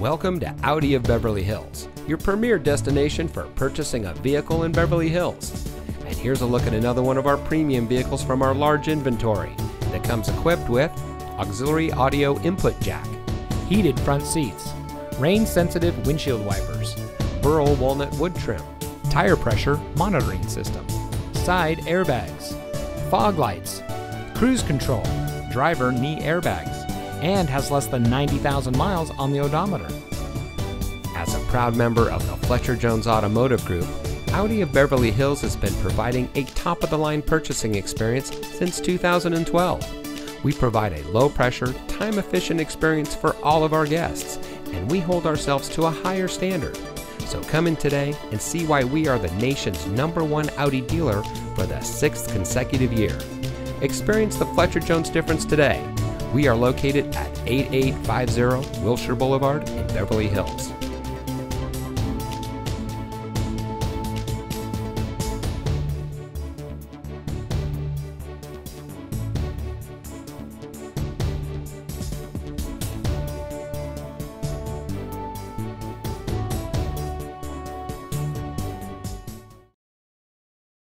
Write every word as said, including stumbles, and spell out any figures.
Welcome to Audi of Beverly Hills, your premier destination for purchasing a vehicle in Beverly Hills. And here's a look at another one of our premium vehicles from our large inventory that comes equipped with auxiliary audio input jack, heated front seats, rain-sensitive windshield wipers, burl walnut wood trim, tire pressure monitoring system, side airbags, fog lights, cruise control, driver knee airbags, and has less than ninety thousand miles on the odometer. As a proud member of the Fletcher Jones Automotive Group, Audi of Beverly Hills has been providing a top-of-the-line purchasing experience since two thousand twelve. We provide a low-pressure, time-efficient experience for all of our guests, and we hold ourselves to a higher standard. So come in today and see why we are the nation's number one Audi dealer for the sixth consecutive year. Experience the Fletcher Jones difference today. We are located at eighty-eight fifty Wilshire Boulevard in Beverly Hills.